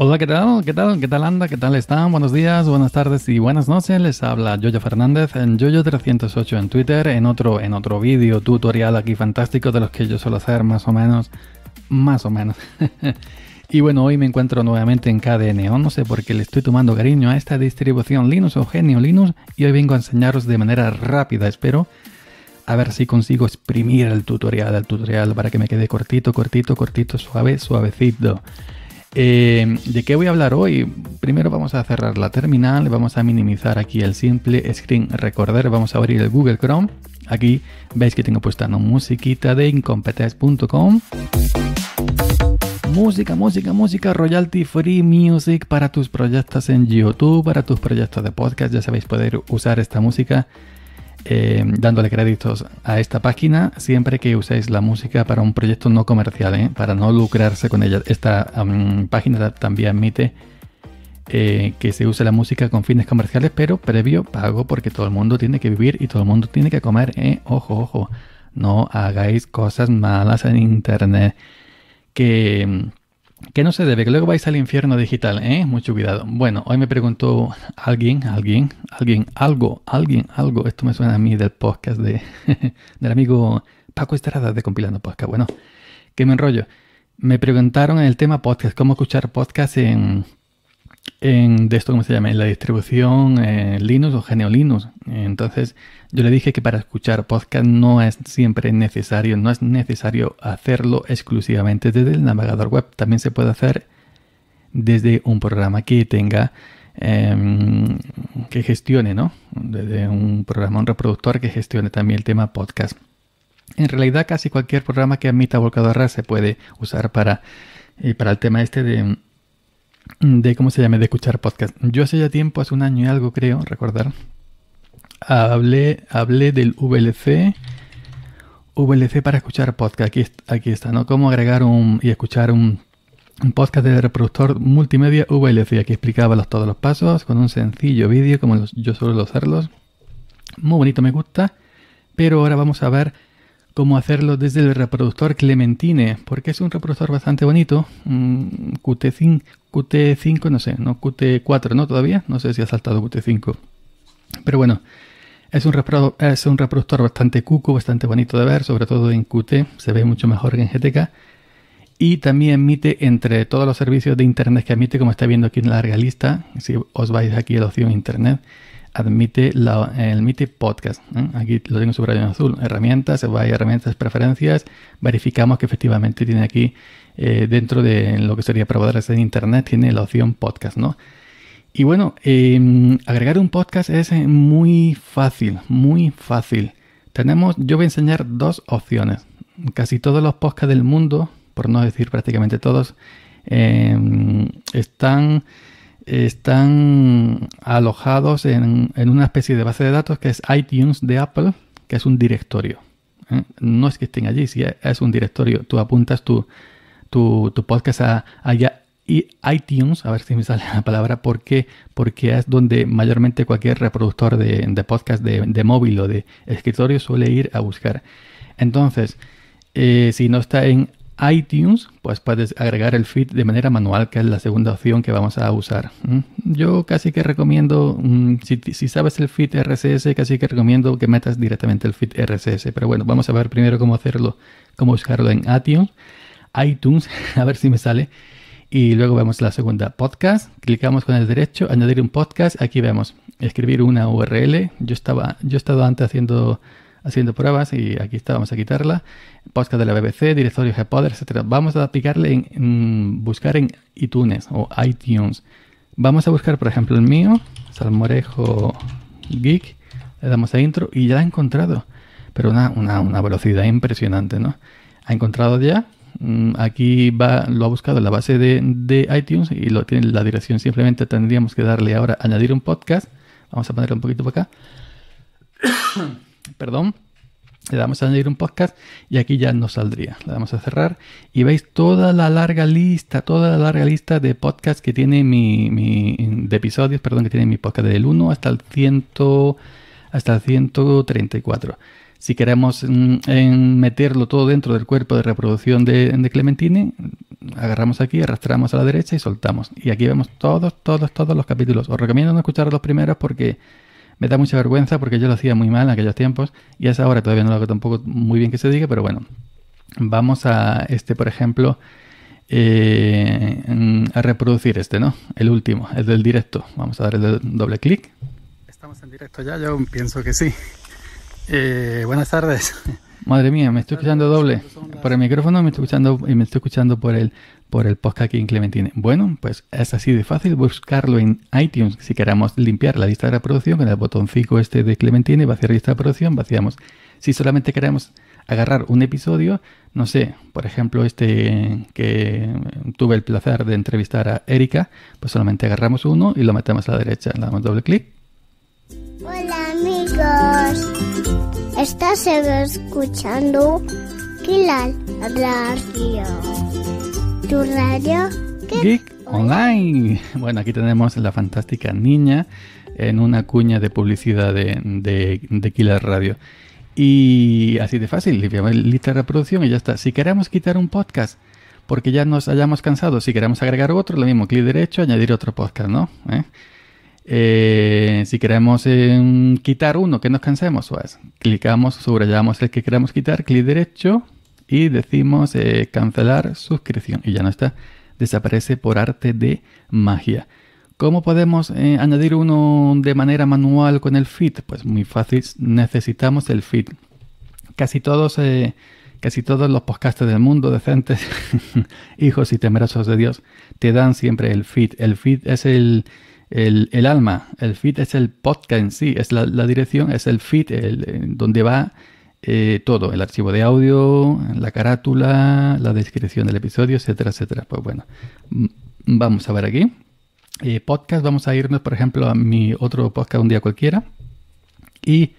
Hola, ¿qué tal? ¿Qué tal? ¿Qué tal anda? ¿Qué tal están? Buenos días, buenas tardes y buenas noches. Les habla Yoyo Fernández en Yoyo308 en Twitter, en otro vídeo tutorial aquí fantástico de los que yo suelo hacer más o menos. Y bueno, hoy me encuentro nuevamente en KDE Neon, no sé por qué le estoy tomando cariño a esta distribución Linux o Genio Linux, y hoy vengo a enseñaros de manera rápida, espero, a ver si consigo exprimir el tutorial para que me quede cortito, suavecito. ¿De qué voy a hablar hoy? Primero vamos a cerrar la terminal, vamos a minimizar aquí el simple screen recorder, vamos a abrir el Google Chrome. Aquí veis que tengo puesta una musiquita de incompetence.com. Música, royalty free music para tus proyectos en YouTube, para tus proyectos de podcast. Ya sabéis poder usar esta música dándole créditos a esta página siempre que uséis la música para un proyecto no comercial, para no lucrarse con ella. Esta página también admite que se use la música con fines comerciales, pero previo pago, porque todo el mundo tiene que vivir y todo el mundo tiene que comer. Ojo, no hagáis cosas malas en internet. Que no se debe, que luego vais al infierno digital, mucho cuidado. Bueno, hoy me preguntó alguien, esto me suena a mí del podcast del amigo Paco Estrada de Compilando Podcast. Bueno, que me enrollo. Me preguntaron en el tema podcast, cómo escuchar podcast en la distribución Linux o Genio Linux. Entonces yo le dije que para escuchar podcast no es necesario hacerlo exclusivamente desde el navegador web. También se puede hacer desde un programa que tenga que gestione, ¿no? Desde un reproductor que gestione también el tema podcast. En realidad casi cualquier programa que admita volcador RAR se puede usar para el tema este de escuchar podcast. Yo hace ya tiempo, hace un año y algo creo, recordar, hablé del VLC para escuchar podcast. Aquí está, ¿no? Cómo agregar y escuchar un podcast de reproductor multimedia VLC. Aquí explicaba todos los pasos con un sencillo vídeo, como yo suelo hacerlos. Muy bonito, me gusta. Pero ahora vamos a ver cómo hacerlo desde el reproductor Clementine, porque es un reproductor bastante bonito, QT5, no sé, no, QT4, no todavía, no sé si ha saltado QT5, pero bueno, es un reproductor bastante cuco, bastante bonito de ver, sobre todo en QT, se ve mucho mejor que en GTK, y también admite entre todos los servicios de internet que admite, como estáis viendo aquí en la larga lista, si os vais aquí a la opción internet, admite podcast. Aquí lo tengo subrayado en azul. Herramientas, se va a herramientas, preferencias. Verificamos que efectivamente tiene aquí, dentro de lo que sería proveedores en internet, tiene la opción podcast, ¿no? Y bueno, agregar un podcast es muy fácil. Yo voy a enseñar dos opciones. Casi todos los podcasts del mundo, por no decir prácticamente todos, están alojados en una especie de base de datos que es iTunes de Apple, que es un directorio. No es que estén allí, sí, es un directorio. Tú apuntas tu podcast allá y iTunes, a ver si me sale la palabra, porque es donde mayormente cualquier reproductor de podcast de móvil o de escritorio suele ir a buscar. Entonces, si no está en iTunes, pues puedes agregar el feed de manera manual, que es la segunda opción que vamos a usar. Yo casi que recomiendo, si sabes el feed RSS, casi que recomiendo que metas directamente el feed RSS, pero bueno, vamos a ver primero cómo hacerlo, cómo buscarlo en iTunes, a ver si me sale, y luego vemos la segunda, podcast. Clicamos con el derecho, añadir un podcast. Aquí vemos escribir una URL. Yo he estado antes haciendo pruebas y aquí está, vamos a quitarla. Podcast de la BBC, directorio GPod, etc. Vamos a picarle en buscar en iTunes o iTunes. Vamos a buscar, por ejemplo, el mío, Salmorejo Geek. Le damos a intro y ya la ha encontrado. Pero una velocidad impresionante, ¿no? Ha encontrado ya. Aquí lo ha buscado en la base de iTunes y lo tiene la dirección. Simplemente tendríamos que darle ahora añadir un podcast. Vamos a ponerlo un poquito para acá. Perdón, le damos a añadir un podcast y aquí ya nos saldría. Le damos a cerrar y veis toda la larga lista de podcasts que tiene de episodios, perdón, que tiene mi podcast, del 1 hasta el 134. Si queremos meterlo todo dentro del cuerpo de reproducción de Clementine, agarramos aquí, arrastramos a la derecha y soltamos. Y aquí vemos todos los capítulos. Os recomiendo no escuchar los primeros porque me da mucha vergüenza, porque yo lo hacía muy mal en aquellos tiempos y hasta ahora todavía no lo hago tampoco muy bien que se diga, pero bueno. Vamos a este, por ejemplo, a reproducir este, ¿no? El último, el del directo. Vamos a dar el doble clic. Estamos en directo ya, yo pienso que sí. Buenas tardes. Madre mía, me estoy escuchando doble. Por el micrófono me estoy escuchando por el podcast aquí en Clementine. Bueno, pues es así de fácil buscarlo en iTunes. Si queramos limpiar la lista de reproducción, con el botoncito este de Clementine, vaciar lista de reproducción, vaciamos. Si solamente queremos agarrar un episodio, no sé, por ejemplo este que tuve el placer de entrevistar a Erika, pues solamente agarramos uno y lo metemos a la derecha. Le damos doble clic. Hola amigos. Estás escuchando Kilal Rakio, tu radio Geek Online. Bueno, aquí tenemos la fantástica niña en una cuña de publicidad de Kilal Radio. Y así de fácil, limpiamos la lista de reproducción y ya está. Si queremos quitar un podcast porque ya nos hayamos cansado, si queremos agregar otro, lo mismo, clic derecho, añadir otro podcast, ¿no? Si queremos quitar uno, que nos cansemos, pues clicamos, subrayamos el que queramos quitar, clic derecho y decimos cancelar suscripción y ya no está, desaparece por arte de magia. ¿Cómo podemos añadir uno de manera manual con el feed? Pues muy fácil, necesitamos el feed. Casi todos los podcasts del mundo, decentes, hijos y temerosos de Dios, te dan siempre el feed. El feed es el alma, el feed es el podcast en sí, es la dirección, es el feed donde va todo, el archivo de audio, la carátula, la descripción del episodio, etcétera, etcétera. Pues bueno, vamos a ver aquí. Podcast, vamos a irnos, por ejemplo, a mi otro podcast, Un Día Cualquiera, y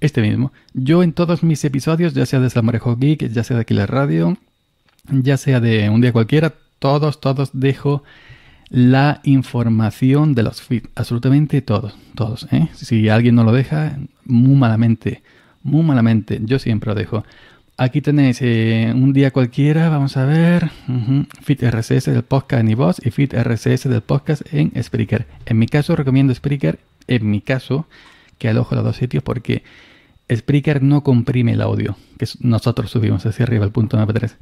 este mismo. Yo en todos mis episodios, ya sea de Salmorejo Geek, ya sea de Kilal Radio, ya sea de Un Día Cualquiera, todos dejo la información de los feeds, absolutamente todos, ¿eh? Si alguien no lo deja, muy malamente, yo siempre lo dejo. Aquí tenéis Un Día Cualquiera, vamos a ver, feed RSS del podcast en iVoox y feed RSS del podcast en Spreaker. En mi caso recomiendo Spreaker, en mi caso, que alojo los dos sitios porque Spreaker no comprime el audio, que nosotros subimos hacia arriba el punto mp3.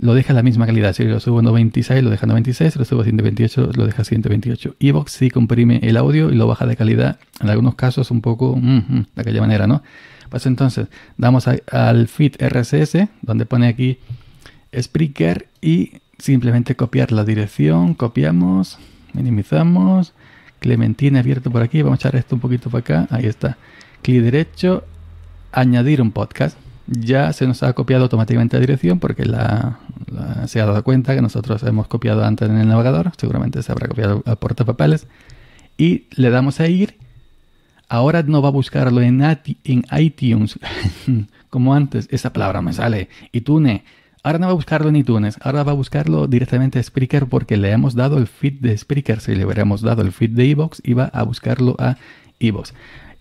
Lo deja la misma calidad, si lo subo a 96 lo deja a 96, si lo subo a 128 lo deja a 128. iVoox sí comprime el audio y lo baja de calidad, en algunos casos un poco de aquella manera, ¿no? Pues entonces, damos al feed RSS, donde pone aquí Spreaker, y simplemente copiar la dirección, copiamos, minimizamos, Clementine abierto por aquí, vamos a echar esto un poquito para acá, ahí está, clic derecho, añadir un podcast. Ya se nos ha copiado automáticamente la dirección porque se ha dado cuenta que nosotros hemos copiado antes en el navegador. Seguramente se habrá copiado al portapapeles. Y le damos a ir. Ahora no va a buscarlo en iTunes como antes. Esa palabra me sale. iTunes. Ahora no va a buscarlo en iTunes. Ahora va a buscarlo directamente a Spreaker porque le hemos dado el feed de Spreaker. Si le hubiéramos dado el feed de iVoox, iba a buscarlo a iVoox.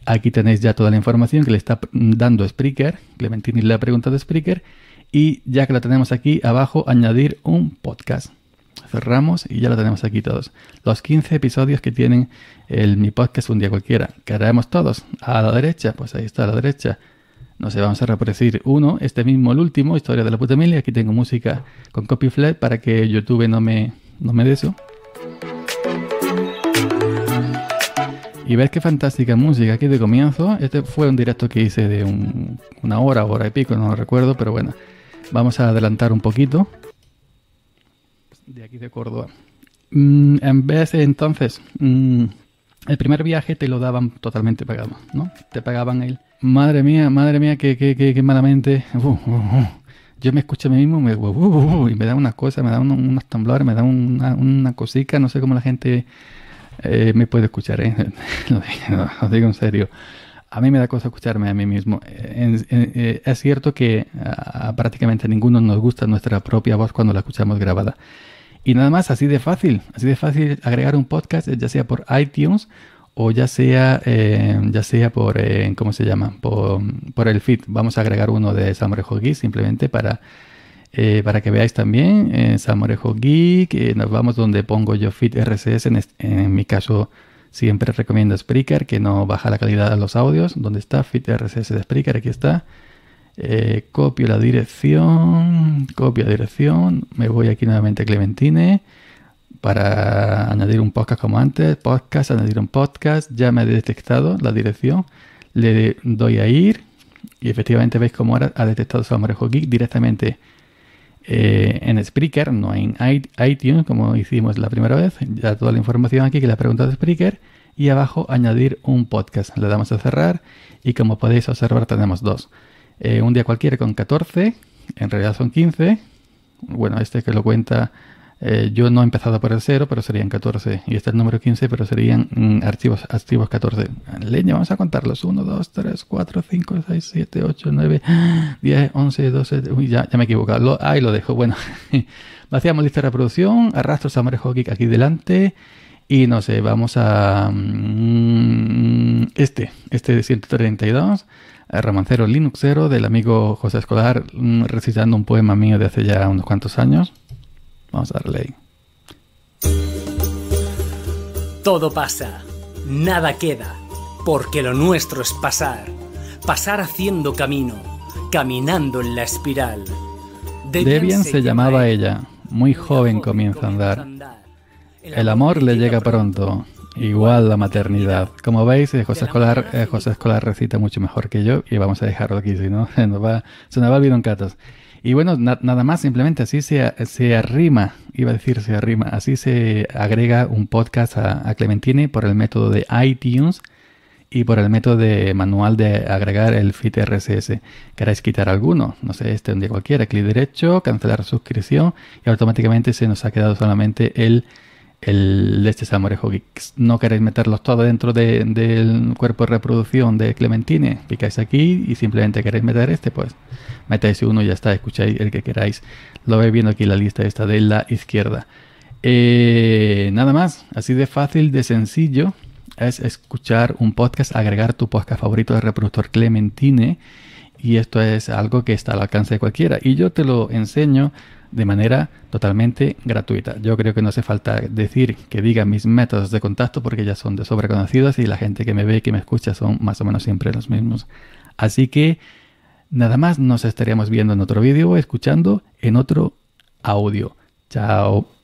Aquí tenéis ya toda la información que le está dando Spreaker. Clementine le ha preguntado a Spreaker. Y ya que lo tenemos aquí abajo, añadir un podcast. Cerramos y ya lo tenemos aquí todos. Los 15 episodios que tienen mi podcast Un Día Cualquiera. ¿Qué haremos todos? A la derecha. Pues ahí está a la derecha. No sé, vamos a reproducir uno. Este mismo, el último, Historia de la puta mil. Aquí tengo música con copyright para que YouTube no me dé eso. Y ves qué fantástica música aquí de comienzo. Este fue un directo que hice de una hora y pico, no lo recuerdo, pero bueno. Vamos a adelantar un poquito. De aquí de Córdoba. En vez de entonces, el primer viaje te lo daban totalmente pagado, ¿no? Te pagaban el... Madre mía, que malamente... Yo me escucho a mí mismo y me da unas cosas, me da unos temblores, me da una cosica, no sé cómo la gente... me puede escuchar, ¿eh? Lo digo en serio. A mí me da cosa escucharme a mí mismo. Es cierto que a prácticamente ninguno nos gusta nuestra propia voz cuando la escuchamos grabada. Y nada más, así de fácil agregar un podcast, ya sea por iTunes o ya sea por, ¿cómo se llama? Por el feed. Vamos a agregar uno de Salmorejo Geek simplemente para que veáis también. Salmorejo Geek, nos vamos donde pongo yo feed RSS. En mi caso siempre recomiendo Spreaker, que no baja la calidad de los audios. ¿Dónde está? Feed RSS de Spreaker, aquí está. Copio la dirección, me voy aquí nuevamente a Clementine, para añadir un podcast como antes, podcast, añadir un podcast, ya me ha detectado la dirección, le doy a ir y efectivamente veis cómo ahora ha detectado Salmorejo Geek directamente en Spreaker, no en iTunes como hicimos la primera vez. Ya toda la información aquí que le ha preguntado Spreaker, y abajo añadir un podcast, le damos a cerrar y como podéis observar tenemos dos, Un Día Cualquiera con 14, en realidad son 15, bueno, este que lo cuenta. Yo no he empezado por el 0, pero serían 14. Y este es el número 15, pero serían archivos 14. Leña, vamos a contarlos. 1, 2, 3, 4, 5, 6, 7, 8, 9, 10, 11, 12... Uy, ya me he equivocado. Ahí lo dejo. Bueno, vaciamos lista de reproducción. Arrastro Salmorejo Geek aquí delante. Y no sé, vamos a... Este de 132. Romancero Linuxero del amigo José Escolar, recitando un poema mío de hace ya unos cuantos años. Vamos a darle ahí. Todo pasa, nada queda, porque lo nuestro es pasar. Pasar haciendo camino, caminando en la espiral. Debian se llamaba ella, muy joven comienza a andar. El amor le llega pronto, igual la maternidad. Como veis, José Escolar recita mucho mejor que yo, y vamos a dejarlo aquí, si no se nos va el vino en catas. Y bueno, nada más, simplemente así se arrima, así se agrega un podcast a Clementine por el método de iTunes y por el método de manual de agregar el feed RSS. Queréis quitar alguno, no sé, este Un Día Cualquiera, clic derecho, cancelar suscripción y automáticamente se nos ha quedado solamente el de este Salmorejo Geek. No queréis meterlos todos dentro del cuerpo de reproducción de Clementine, picáis aquí y simplemente queréis meter este, pues metáis uno y ya está, escucháis el que queráis. Lo vais viendo aquí la lista esta de la izquierda. Nada más, así de fácil, de sencillo es escuchar un podcast, agregar tu podcast favorito del reproductor Clementine, y esto es algo que está al alcance de cualquiera y yo te lo enseño de manera totalmente gratuita. Yo creo que no hace falta decir que diga mis métodos de contacto porque ya son de sobre conocidos y la gente que me ve y que me escucha son más o menos siempre los mismos. Así que nada más, nos estaríamos viendo en otro vídeo o escuchando en otro audio. Chao.